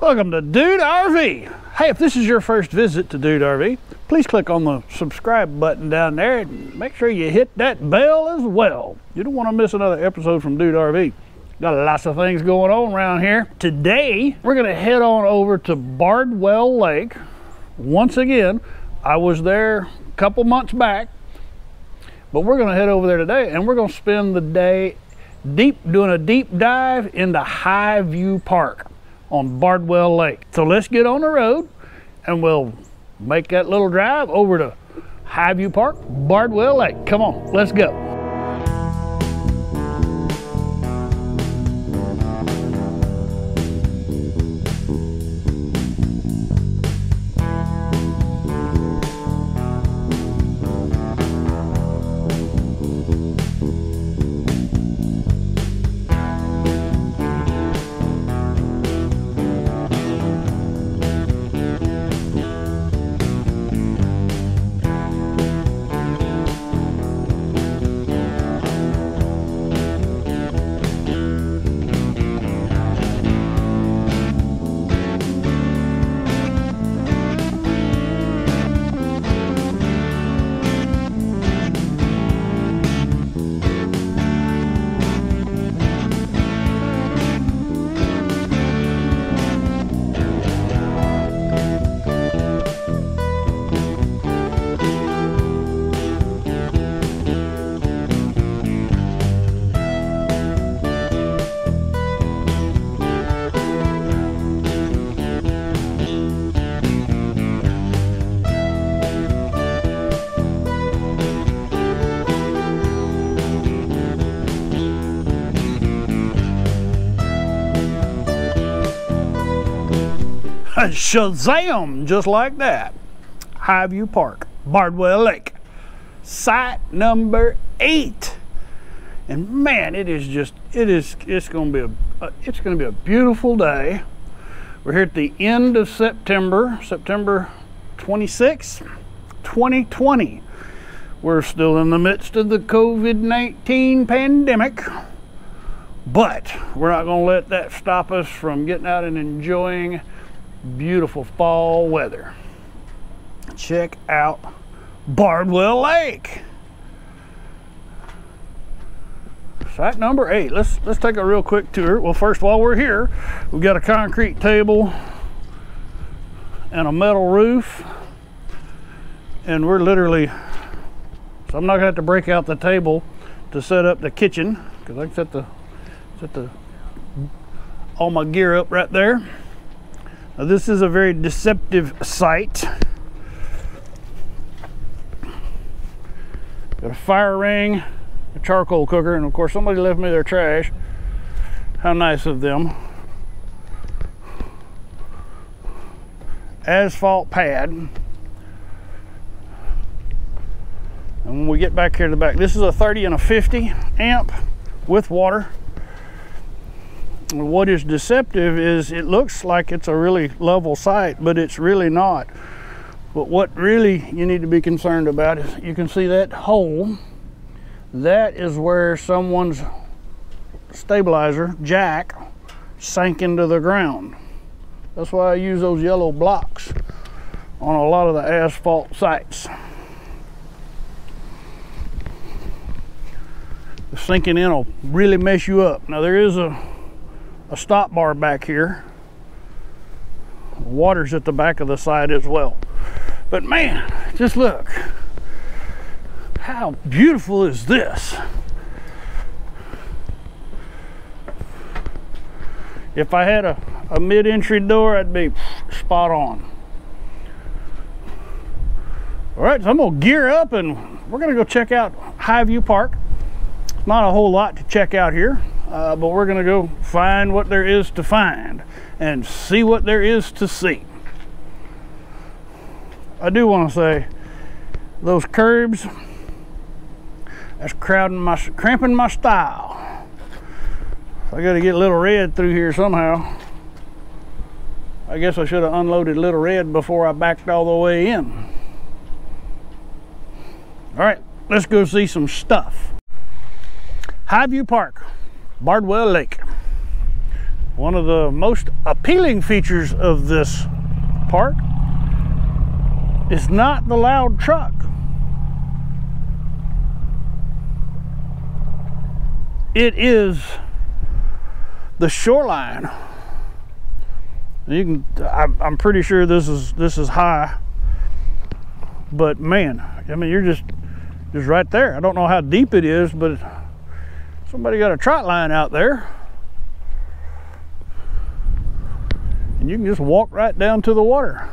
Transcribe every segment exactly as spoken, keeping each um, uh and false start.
Welcome to Dude R V. Hey, if this is your first visit to Dude R V, please click on the subscribe button down there and make sure you hit that bell as well. You don't want to miss another episode from Dude R V. Got lots of things going on around here. Today, we're going to head on over to Bardwell Lake. Once again, I was there a couple months back, but we're going to head over there today and we're going to spend the day deep doing a deep dive into High View Park on Bardwell Lake. So let's get on the road and we'll make that little drive over to High View Park, Bardwell Lake. Come on, let's go. Shazam! Just like that. High View Park, Bardwell Lake, site number eight. And man, it is just it is it's gonna be a it's gonna be a beautiful day. We're here at the end of September, September twenty-sixth, twenty twenty. We're still in the midst of the COVID nineteen pandemic, but we're not gonna let that stop us from getting out and enjoying beautiful fall weather. Check out Bardwell Lake, site number eight. Let's let's take a real quick tour. Well, first, while we're here, we've got a concrete table and a metal roof, and we're literally, so I'm not gonna have to break out the table to set up the kitchen because I can set the set the all my gear up right there. Now, this is a very deceptive site. Got a fire ring, a charcoal cooker, and of course somebody left me their trash. How nice of them. Asphalt pad. And when we get back here to the back, this is a thirty and a fifty amp with water. What is deceptive is it looks like it's a really level site, but it's really not. But what really you need to be concerned about is, you can see that hole. That is where someone's stabilizer jack sank into the ground. That's why I use those yellow blocks on a lot of the asphalt sites. The sinking in will really mess you up. Now, there is a A stop bar back here. Water's at the back of the side as well. But man, just look. How beautiful is this? If I had a, a mid-entry door, I'd be spot on. All right, so I'm gonna gear up and we're gonna go check out High View Park. Not a whole lot to check out here. Uh, but we're gonna go find what there is to find and see what there is to see. I do want to say, those curbs, that's crowding my, cramping my style. So I got to get Little Red through here somehow. I guess I should have unloaded Little Red before I backed all the way in. All right, let's go see some stuff. High View Park, Bardwell Lake. One of the most appealing features of this park is not the loud truck. It is the shoreline. You can, I'm, I'm pretty sure this is this is high, but man, I mean, you're just just right there. I don't know how deep it is, but somebody got a trot line out there, and you can just walk right down to the water.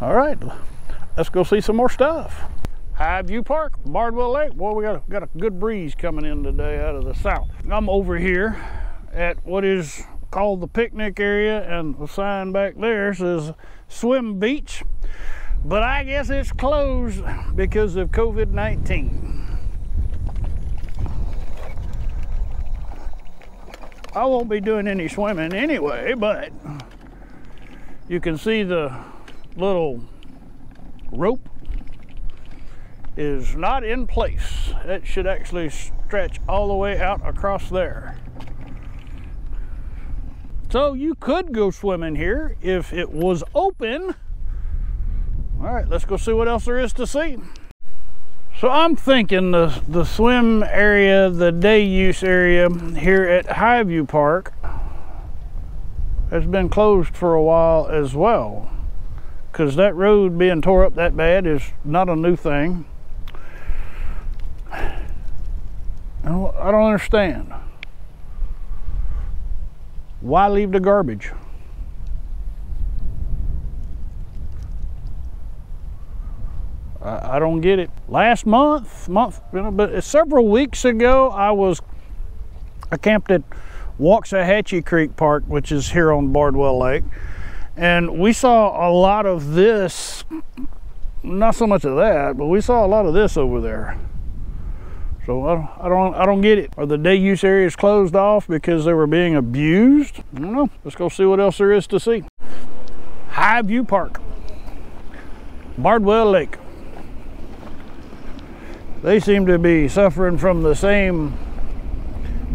All right, let's go see some more stuff. High View Park, Bardwell Lake. Boy, we got a, got a good breeze coming in today out of the south. I'm over here at what is called the picnic area, and the sign back there says swim beach, but I guess it's closed because of COVID nineteen. I won't be doing any swimming anyway, but you can see the little rope is not in place. It should actually stretch all the way out across there. So you could go swimming here if it was open. All right, let's go see what else there is to see. So I'm thinking the, the swim area, the day use area here at High View Park has been closed for a while as well, because that road being tore up that bad is not a new thing. I don't, I don't understand. Why leave the garbage? I, I don't get it. Last month, month, you know, but several weeks ago, I was I camped at Waxahachie Creek Park, which is here on Bardwell Lake, and we saw a lot of this. Not so much of that, but we saw a lot of this over there. So I don't, I don't get it. Are the day use areas closed off because they were being abused? I don't know. Let's go see what else there is to see. High View Park, Bardwell Lake. They seem to be suffering from the same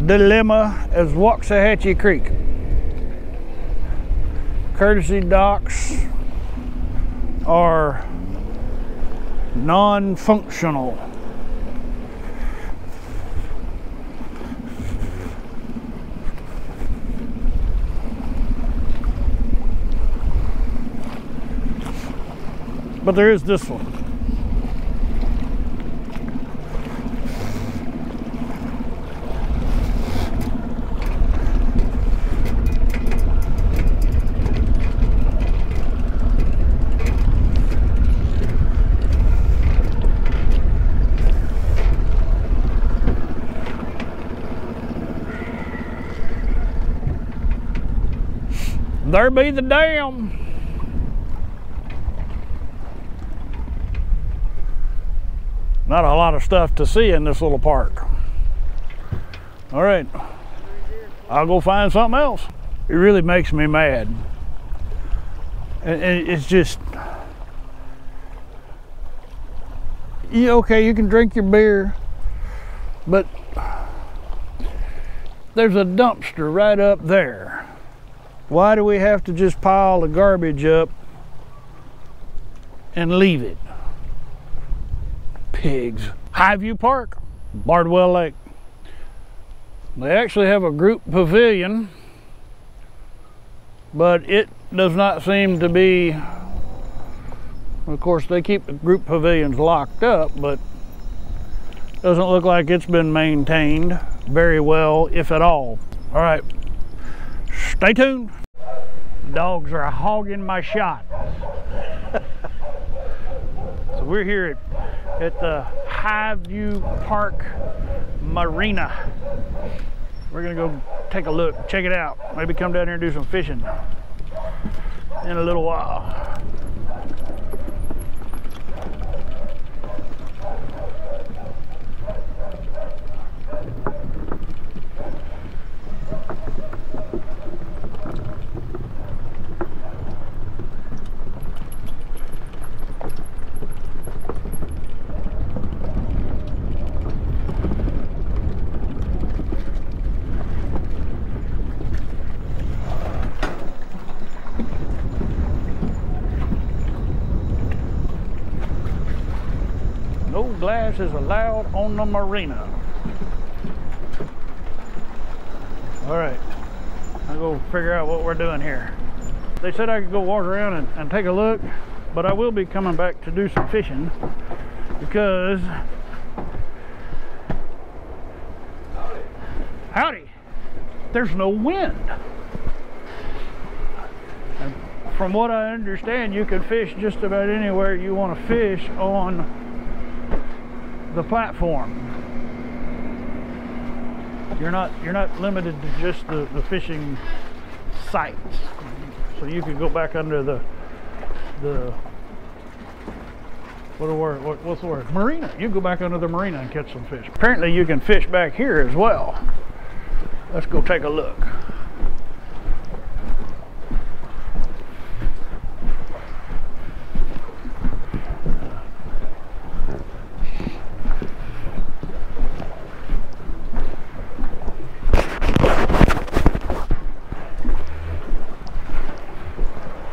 dilemma as Waxahachie Creek. Courtesy docks are non-functional. But there is this one. There be the dam. Not a lot of stuff to see in this little park. All right, I'll go find something else. It really makes me mad. And it's just, yeah, okay, you can drink your beer, but there's a dumpster right up there. Why do we have to just pile the garbage up and leave it? Pigs. High View Park, Bardwell Lake. They actually have a group pavilion, but it does not seem to be, of course they keep the group pavilions locked up, but doesn't look like it's been maintained very well, if at all. All right, stay tuned. Dogs are hogging my shot. So we're here at at the High View Park Marina. We're gonna go take a look, check it out. Maybe come down here and do some fishing in a little while. trash is allowed on the marina. All right, I'll go figure out what we're doing here. They said I could go walk around and, and take a look, but I will be coming back to do some fishing because... Howdy. Howdy. There's no wind. And from what I understand, you can fish just about anywhere you want to fish on the platform. You're not you're not limited to just the, the fishing sites. So you could go back under the the what a word what, what's the word? Marina. You go back under the marina and catch some fish. Apparently you can fish back here as well. Let's go take a look.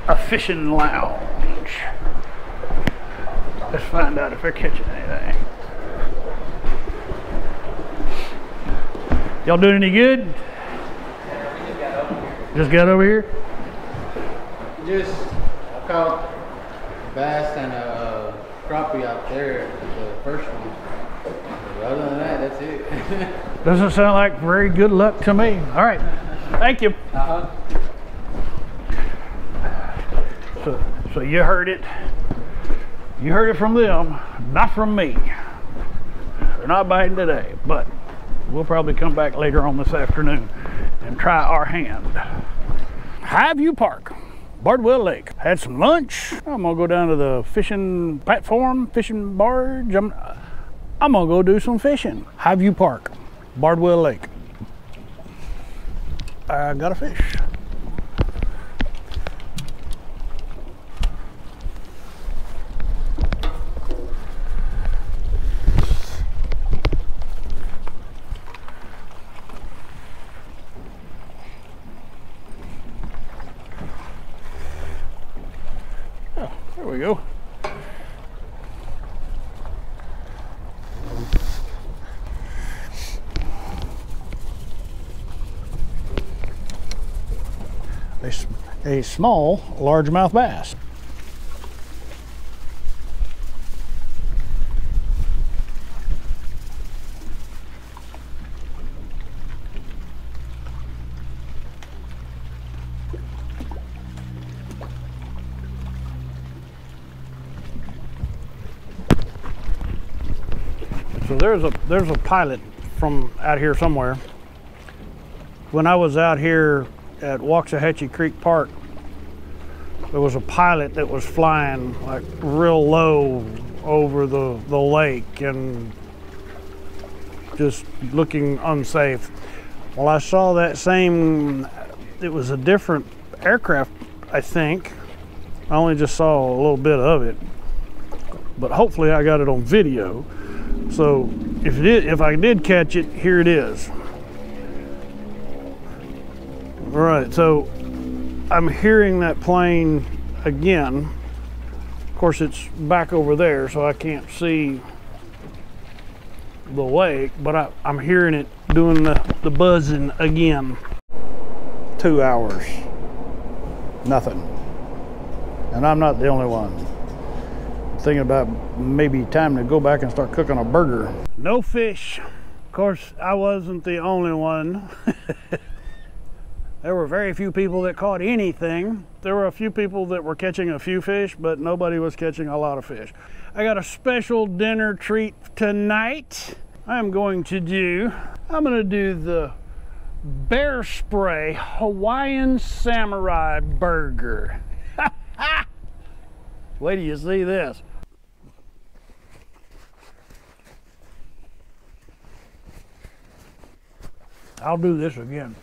A fishing lounge. Let's find out if they're catching anything. Y'all doing any good? Yeah, we just got over here. Just got over here? Just caught bass and a crappie out there, the first one. But other than that, that's it. Doesn't sound like very good luck to me. All right, thank you. Uh-huh. So, so you heard it. You heard it from them, not from me. They're not biting today, but we'll probably come back later on this afternoon and try our hand. High View Park, Bardwell Lake. Had some lunch. I'm gonna go down to the fishing platform, fishing barge. I'm, I'm gonna go do some fishing. High View Park, Bardwell Lake. I got a fish. We go. A, a small largemouth bass. So there's a there's a pilot from out here somewhere. When I was out here at Waxahachie Creek Park, there was a pilot that was flying like real low over the, the lake and just looking unsafe. Well, I saw that same, it was a different aircraft, I think. I only just saw a little bit of it, but hopefully I got it on video. So if it is, if I did catch it, here it is. All right, so I'm hearing that plane again. Of course, it's back over there, so I can't see the lake, but I, I'm hearing it doing the, the buzzing again. Two hours, nothing. And I'm not the only one. Thinking about maybe time to go back and start cooking a burger. No fish. Of course, I wasn't the only one. There were very few people that caught anything. There were a few people that were catching a few fish, but nobody was catching a lot of fish. I got a special dinner treat tonight. I'm going to do, I'm gonna do the Bear Spray Hawaiian Samurai Burger. Wait till you see this. I'll do this again.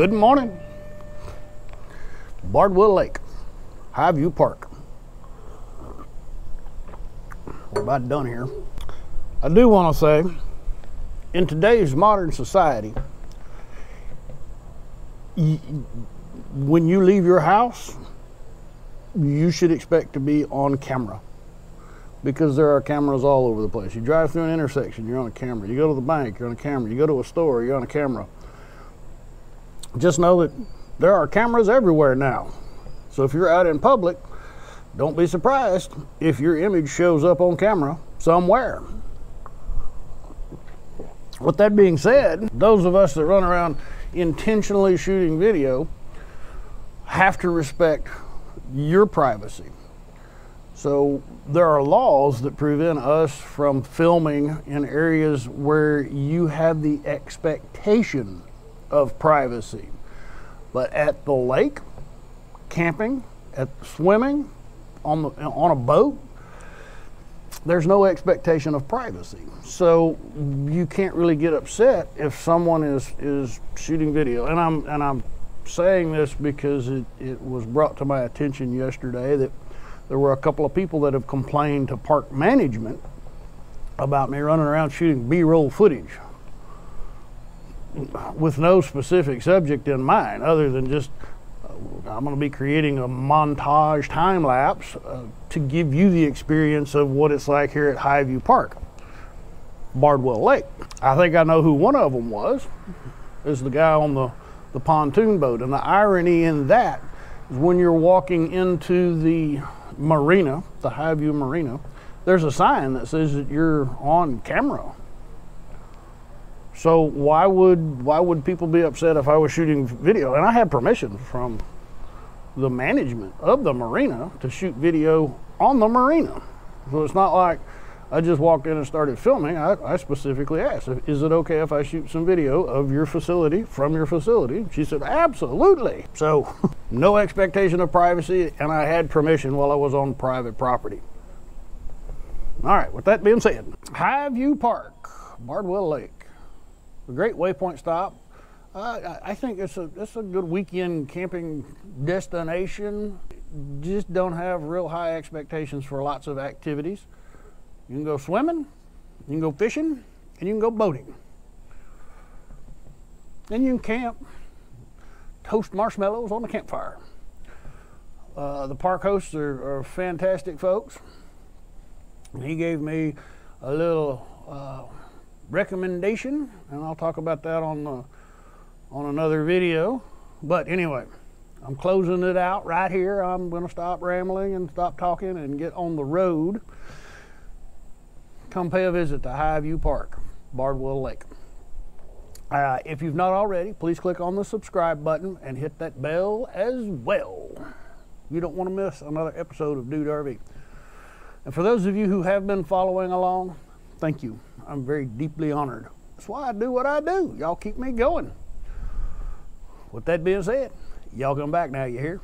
Good morning. Bardwell Lake, High View Park. We're about done here. I do want to say, in today's modern society, when you leave your house, you should expect to be on camera, because there are cameras all over the place. You drive through an intersection, you're on a camera. You go to the bank, you're on a camera. You go to a store, you're on a camera. Just know that there are cameras everywhere now. So if you're out in public, don't be surprised if your image shows up on camera somewhere. With that being said, those of us that run around intentionally shooting video have to respect your privacy. So there are laws that prevent us from filming in areas where you have the expectation of privacy. But at the lake, camping, at swimming, on, the, on a boat, there's no expectation of privacy. So you can't really get upset if someone is, is shooting video. And I'm, and I'm saying this because it, it was brought to my attention yesterday that there were a couple of people that have complained to park management about me running around shooting B-roll footage with no specific subject in mind, other than just uh, I'm going to be creating a montage time lapse uh, to give you the experience of what it's like here at High View Park, Bardwell Lake. I think I know who one of them was, is the guy on the, the pontoon boat. And the irony in that is when you're walking into the marina, the High View Marina, there's a sign that says that you're on camera. So why would why would people be upset if I was shooting video? And I had permission from the management of the marina to shoot video on the marina. So it's not like I just walked in and started filming. I, I specifically asked, is it okay if I shoot some video of your facility, from your facility? She said, absolutely. So no expectation of privacy, and I had permission while I was on private property. All right, with that being said, High View Park, Bardwell Lake. A great waypoint stop. Uh, I think it's a, it's a good weekend camping destination. Just don't have real high expectations for lots of activities. You can go swimming, you can go fishing, and you can go boating. Then you can camp, toast marshmallows on the campfire. Uh, the park hosts are, are fantastic folks. And he gave me a little uh, recommendation, and I'll talk about that on the, on another video. But anyway, I'm closing it out right here. I'm gonna stop rambling and stop talking and get on the road. Come pay a visit to High View Park, Bardwell Lake. Uh, if you've not already, please click on the subscribe button and hit that bell as well. You don't wanna miss another episode of Dude R V. And for those of you who have been following along, thank you. I'm very deeply honored. That's why I do what I do. Y'all keep me going. With that being said, y'all come back now, you hear?